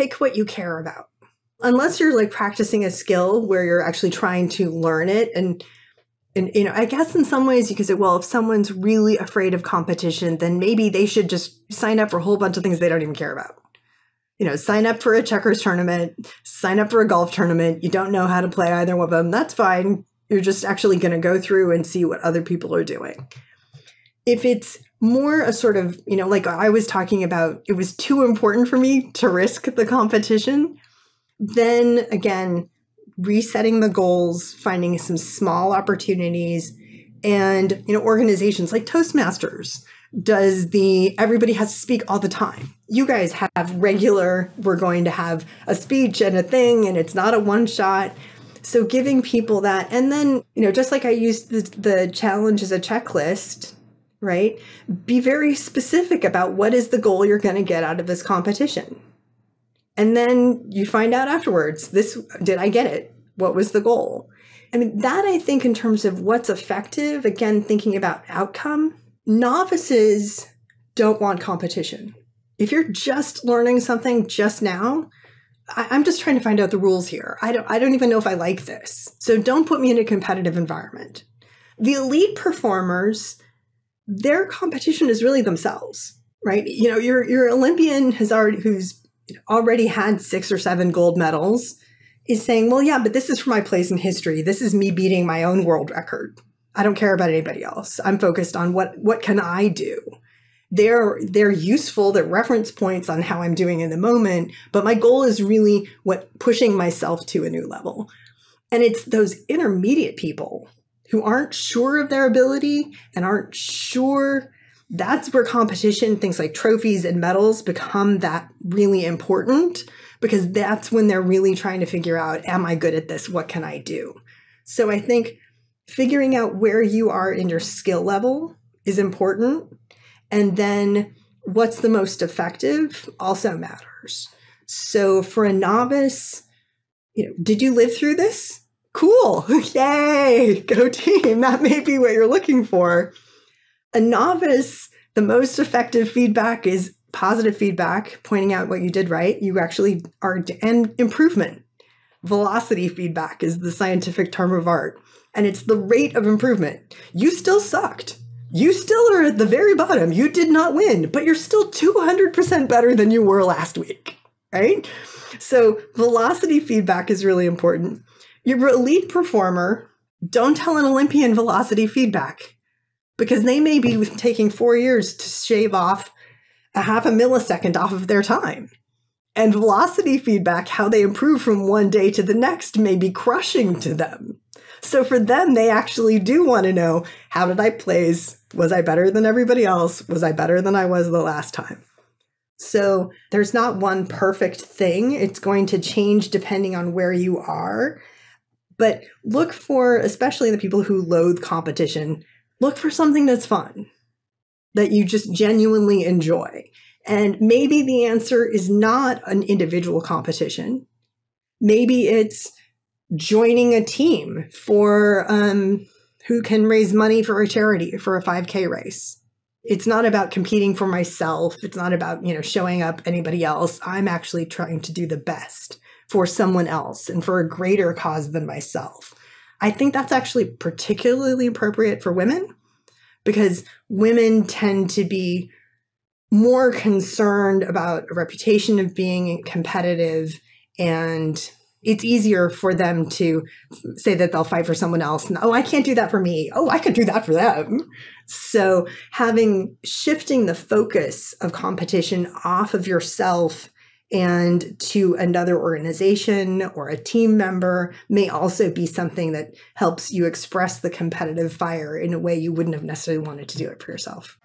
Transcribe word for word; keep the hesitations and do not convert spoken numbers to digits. pick what you care about. Unless you're like practicing a skill where you're actually trying to learn it. And, and, you know, I guess in some ways you could say, well, if someone's really afraid of competition, then maybe they should just sign up for a whole bunch of things they don't even care about. You know, sign up for a checkers tournament, sign up for a golf tournament. You don't know how to play either one of them. That's fine. You're just actually going to go through and see what other people are doing. If it's more a sort of, you know, like I was talking about, it was too important for me to risk the competition, then again, resetting the goals, finding some small opportunities, and, you know, organizations like Toastmasters does the everybody has to speak all the time. You guys have regular, we're going to have a speech and a thing, and it's not a one shot. So giving people that, and then, you know, just like I used the, the challenge as a checklist, right? Be very specific about what is the goal you're going to get out of this competition. And then you find out afterwards, this, did I get it? What was the goal? I mean, that I think in terms of what's effective, again, thinking about outcome, novices don't want competition. If you're just learning something just now, I, I'm just trying to find out the rules here. I don't, I don't even know if I like this. So don't put me in a competitive environment. The elite performers, their competition is really themselves, right? You know, your, your Olympian has already, who's already had six or seven gold medals is saying, well, yeah, but this is for my place in history. This is me beating my own world record. I don't care about anybody else. I'm focused on what, what can I do? They're, they're useful, they're reference points on how I'm doing in the moment, but my goal is really what pushing myself to a new level. And it's those intermediate people who aren't sure of their ability and aren't sure, that's where competition, things like trophies and medals become that really important, because that's when they're really trying to figure out, am I good at this? What can I do? So I think figuring out where you are in your skill level is important. And then what's the most effective also matters. So for a novice, you know, did you live through this? Cool. Yay. Go team. That may be what you're looking for. A novice, the most effective feedback is positive feedback, pointing out what you did right. You actually are, and improvement. Velocity feedback is the scientific term of art. And it's the rate of improvement. You still sucked. You still are at the very bottom. You did not win, but you're still two hundred percent better than you were last week, right? So velocity feedback is really important. Your elite performer, don't tell an Olympian velocity feedback, because they may be taking four years to shave off a half a millisecond off of their time. And velocity feedback, how they improve from one day to the next, may be crushing to them. So for them, they actually do want to know, how did I place? Was I better than everybody else? Was I better than I was the last time? So there's not one perfect thing. It's going to change depending on where you are. But look for, especially the people who loathe competition, look for something that's fun, that you just genuinely enjoy. And maybe the answer is not an individual competition. Maybe it's joining a team for um, who can raise money for a charity, for a five K race. It's not about competing for myself. It's not about, you know, showing up anybody else. I'm actually trying to do the best for someone else and for a greater cause than myself. I think that's actually particularly appropriate for women, because women tend to be more concerned about a reputation of being competitive, and it's easier for them to say that they'll fight for someone else. And, oh, I can't do that for me. Oh, I could do that for them. So having shifting the focus of competition off of yourself and to another organization or a team member may also be something that helps you express the competitive fire in a way you wouldn't have necessarily wanted to do it for yourself.